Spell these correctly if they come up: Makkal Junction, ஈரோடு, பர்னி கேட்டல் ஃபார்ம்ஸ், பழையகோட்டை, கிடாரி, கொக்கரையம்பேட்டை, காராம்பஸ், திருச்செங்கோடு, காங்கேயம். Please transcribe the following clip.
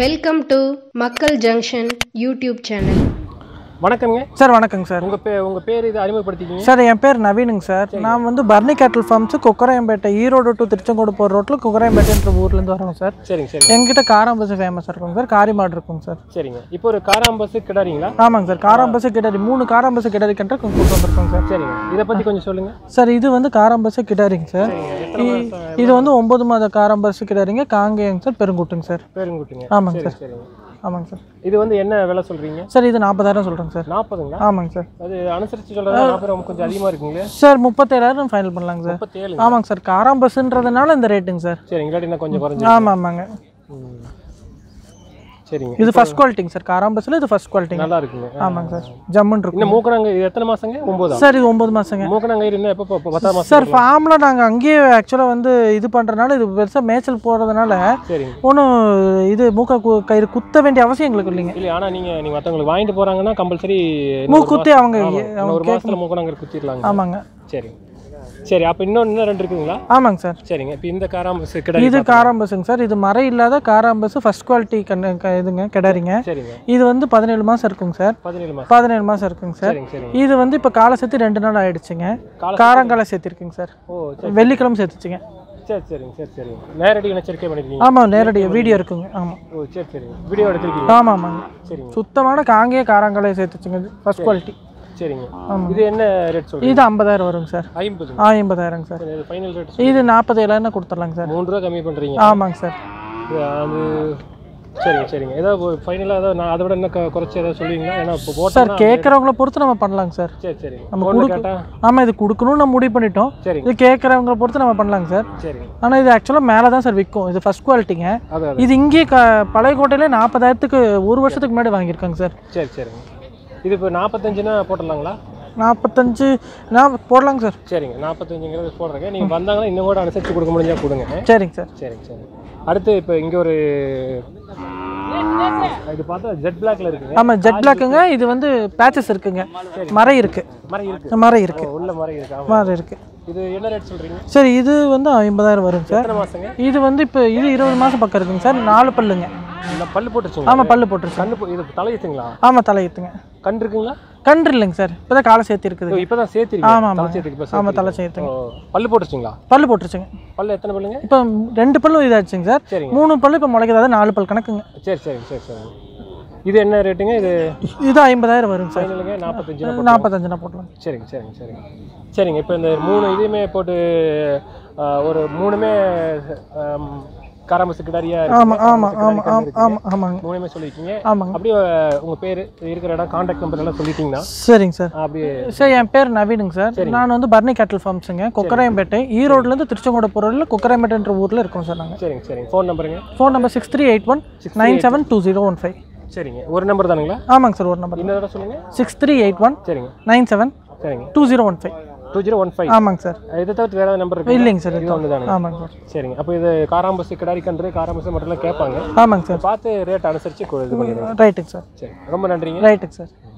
Welcome to Makkal Junction YouTube channel. வணக்கம் sir உங்க பேர் இது அறிமுகப்படுத்திக்கீங்க சார் என் பேர் நவீனுங்க சார் நான் வந்து பர்னி கேட்டல் ஃபார்ம்ஸ் கொக்கரையம்பேட்டை ஈரோடு to திருச்செங்கோடு போற ரோட்ல கொக்கரையம்பேட்டைன்ற ஊர்ல இருந்து வரோம் சார். சரிங்க சார். என்கிட்ட காராம்பஸ் ஃபேமஸ் இருக்கும் சார் காரி மாடு இருக்கும் சார். சரிங்க. இப்போ ஒரு காராம்பஸ் கிடாரிங்களா? ஆமாங்க சார் காராம்பஸ் கிடாரி 3 காராம்பஸ் கிடாரி கண்ட கொண்டு வந்திருக்கோம் சார். சரிங்க. இத பத்தி கொஞ்சம் சொல்லுங்க. சார் இது வந்து காராம்பஸ் கிடாரிங்க சார். இது வந்து 9 மாத காராம்பஸ் கிடாரிங்க காங்கேயங்க சார் பெருங்குட்டுங்க சார். பெருங்குட்டுங்க. ஆமாங்க சார். சரிங்க. ஆமாங்க சார். இது வந்து என்ன விலை சொல்றீங்க? சார் இது 40000 சொல்றேன் சார். 40000ங்களா? ஆமாங்க சார். அது அனுசரிச்சு சொல்றதா 40000 கொஞ்சம் அதிகமா இருக்குங்களே. சார் 37000 ஃபைனல் பண்ணலாங்க சார். 37. ஆமாங்க சார் காராம்பஸ்ன்றதனால இந்த ரேட்டுங்க சார். சரிங்க. லாட்டினா கொஞ்சம் குறஞ்சிருக்கு. ஆமாங்க. சரிங்க. இது ஃபர்ஸ்ட் குவாலிட்டிங்க சார் காராம்பஸ்ல இது ஃபர்ஸ்ட் குவாலிட்டிங்க. நல்லா இருக்குங்க. ஆமாங்க சார். ஜம்மன் இருக்கு. இந்த மூக்கணங்க இது எத்தனை மாசங்க? 9. சார் இது 9 மாசங்க. மூக்கணங்க என்ன எப்ப 10 மாசம்? சார் ஃபார்ம்ல நாங்க அங்கேயே एक्चुअली வந்து இது பண்றனால இது பெருசா மேச்சல் போறதனால ஒண்ணு இது மூக்க கயிறு குத்த வேண்டிய அவசியம் உங்களுக்கு இல்லைங்க. இல்ல ஆனா நீங்க மத்தவங்களுக்கு வாங்கிட்டு போறாங்கன்னா கம்பல்சரி மூக்கு குத்தி அவங்க ஒரு மாசத்துல மூக்கணங்க குத்திடலாங்க. ஆமாங்க. சரி. சரி அப்ப இன்னொரு ரெண்டு இருக்குங்களா? ஆமாங்க சார். சரிங்க. இப்போ இந்த காராம்பஸ் கிடாரி இது காராம்பஸ்ங்க சார். இது மறை இல்லாத காராம்பஸ் ஃபர்ஸ்ட் குவாலிட்டி இதுங்க கிடாரிங்க. சரிங்க. இது வந்து 17 மாசம் இருக்குங்க சார். 17 மாசம் இருக்குங்க சார். இது வந்து இப்ப காலை சேர்த்து 2 நாள் ஆயிடுச்சுங்க. காரங்கால சேர்த்திருக்குங்க சார். ஓ சரி. வெள்ளிக்கிழமை சேர்த்துச்சுங்க. சரி சரிங்க சரி சரி. நேரடி இணைச்சர்க்கே பண்ணிருக்கீங்க? ஆமா நேரடி வீடியோ இருக்குங்க. ஆமா. ஓ சரி சரி. வீடியோ எடுத்துக்கிட்டீங்க? ஆமாங்க. சரிங்க. சுத்தமான காங்கே காரங்கால சேர்த்துச்சுங்க ஃபர்ஸ்ட் குவாலிட்டி. சரிங்க. இது என்ன ரேட் சொல்றீங்க? இது 50000 வருங்க சார். 50. 50000ங்க சார். இது ஃபைனல் ரேட். இது 47000 னா கொடுத்துறலாங்க சார். 3 ரூபாய் கம்மி பண்றீங்க. ஆமாங்க சார். அது சரிங்க சரிங்க. ஏதோ ஃபைனலா ஏதோ நான் அத விட என்ன குறைச்சு ஏதோ சொல்வீங்களா? ஏனா போட்டா சார் கேக்குறவங்கள பொறுத்து நம்ம பண்ணலாங்க சார். சரி சரி. நம்ம கொடுக்கட்டா? ஆமா இது கொடுக்கணும் நான் முடிவு பண்ணிட்டோம். இது கேக்குறவங்கள பொறுத்து நம்ம பண்ணலாங்க சார். சரி. ஆனா இது एक्चुअली மேல தான் சார் விக்கும். இது ஃபர்ஸ்ட் குவாலிட்டிங்க. இது இங்கே பழையகோட்டையில 40000க்கு ஒரு வருஷத்துக்கு முன்னாடி வாங்கி இருக்காங்க சார். சரி சரிங்க. இது இப்போ 45னா போடலாங்களா? 45 நான் போடலாங்க சார். சரிங்க. 45ங்கிறது போடுறேங்க. நீங்க வந்தாங்கன்னா இன்னும் கூட அனுசரிச்சு கொடுக்க முடிஞ்சா கொடுங்க. சரிங்க சார். சரிங்க சார். அடுத்து இப்போ இங்க ஒரு இது பார்த்தா ஜெட் பிளாக்ல இருக்குங்க. ஆமா ஜெட் பிளாக்ங்க. இது வந்து பேச்சஸ் இருக்குங்க. மறை இருக்கு. மறை இருக்கு. மறை இருக்கு. உள்ள மறை இருக்கு. ஆமா மறை இருக்கு. இது என்ன ரேட் சொல்றீங்க? சார் இது வந்து 50000 வரும் சார். எத்தனை மாசங்க? இது வந்து இப்போ இது 20 மாசம் பக்கம் இருக்குங்க சார். 4 பல்லுங்க. இந்த பல்லு போட்டுச்சுங்க. ஆமா பல்லு போட்டுச்சு. கண்ணு இது தலையத்துங்களா? ஆமா தலையத்துங்க. கண் இருக்குங்களா? கண் இல்லங்க சார். இப்பதான் காலை சேத்தி இருக்குது. இப்பதான் சேத்தி இருக்கு. ஆமா காலை சேத்தி இருக்கு. ஆமா தலை சேத்துங்க. பல்லு போட்டுச்சுங்களா? பல்லு போட்டுச்சுங்க. பல்லு எத்தனை பல்லுங்க? இப்போ 2 பல்லு இதாச்சுங்க சார். 3 பல்லு இப்போ முளைக்குதாத 4 பல் கணக்குங்க. சரி சரி சரி சரி. இது என்ன ரேட்டுங்க? இது 50000 வரும் சார். இல்லங்க 45 போடலாம். சரிங்க சரிங்க சரிங்க சரிங்க. இப்போ இந்த 3 இதுமே போட்டு ஒரு 3மே காராம்பஸ் கிடாரியா இருக்கு. ஆமா ஆமா ஆமா ஆமா ஆமாங்க. மூணுமே சொல்லிட்டீங்க. ஆமாங்க. அப்படியே உங்க பேர் இருக்கிற இடம் கான்டாக்ட் நம்பர் எல்லாம் சொல்லிட்டீங்களா? சரிங்க சார். அப்படியே சார் என் பேர் நவீனுங்க சார். நான் வந்து பர்னி கேட்டல் ஃபார்ம்ஸ்ங்க கொக்கரையம்பேட்டை ஈரோட்ல இருந்து திருச்செங்கோடு போற ரோட்ல கொக்கரையம்பேட்டைன்ற ஊர்ல இருக்கோம் சார் நாங்க. சரிங்க சரிங்க. ஃபோன் நம்பருங்க? Phone number 6381972015. சரிங்க. ஒரு நம்பர் தானங்களா? ஆமாங்க சார் ஒரு நம்பர். இன்னொரு தடவை சொல்லுங்க. 6381 சரிங்க 972015. 2015. ஆமாங்க சார். இத தவிர வேற நம்பர் இருக்கு இல்லங்க சார்? இது ஒண்ணுதானே. ஆமாங்க சார். சரிங்க. அப்ப இது காராம்பஸ் கிடாரி கன்று காராம்பஸ் மற்றெல்லாம் கேட்பாங்க. ஆமாங்க சார். பார்த்து ரேட் அனுசரிச்சு இது பண்ணிடுங்க. ரைட்டுங்க சார். சரி ரொம்ப நன்றிங்க. ரைட்டுங்க சார்.